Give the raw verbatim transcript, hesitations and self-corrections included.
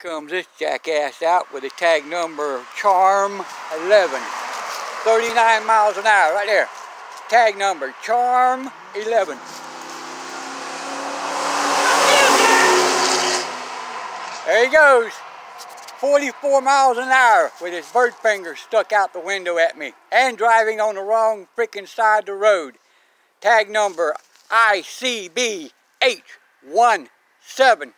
Comes this jackass out with a tag number Charm eleven. thirty-nine miles an hour right there. Tag number Charm eleven. There he goes. forty-four miles an hour with his bird finger stuck out the window at me and driving on the wrong freaking side of the road. Tag number I C B H one seven.